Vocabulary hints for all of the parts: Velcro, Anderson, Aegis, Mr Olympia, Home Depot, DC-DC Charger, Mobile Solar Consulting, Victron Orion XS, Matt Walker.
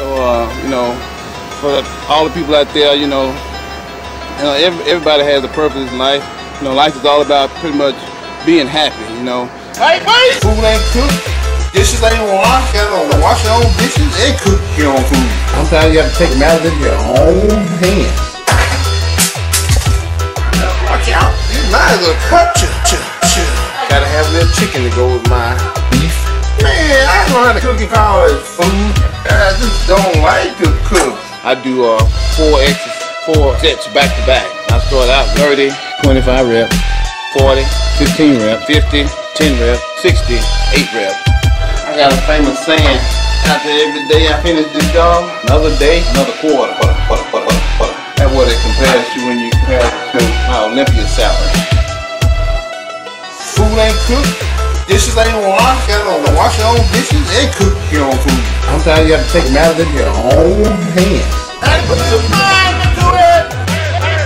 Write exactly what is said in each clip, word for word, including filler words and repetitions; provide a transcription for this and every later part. So, uh, you know, for all the people out there, you know, you know every, everybody has a purpose in life. You know, life is all about pretty much being happy, you know. Hey, buddy! Food ain't cooked, dishes ain't washed, you gotta wash your own dishes and cook your own food. Sometimes you have to take matters into your own hands. Watch out, you might as well cut your chill. Gotta have a little chicken to go with my beef. Man, I don't know how to cook if I was food. I just don't like to cook. I do uh, four exes, four sets back to back. I start out thirty, twenty-five reps, forty, fifteen reps, fifty, ten reps, sixty, eight reps. I got a famous saying, after every day I finish this job, another day, another quarter. quarter, quarter, quarter, quarter. That's what it compares to when you compare it to my Olympia salary. Food ain't cooked, dishes ain't washed, you gotta wash your own dishes and cook your own food. Sometimes you have to take matters into your own hands. I put your mind into it!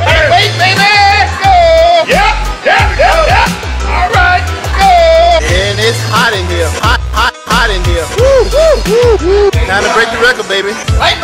Hey, wait, baby! Go! Yep, yep, yep, yep! Alright, go! And it's hot in here. Hot, hot, hot in here. Woo, woo, woo, woo. Time to break the record, baby. Right,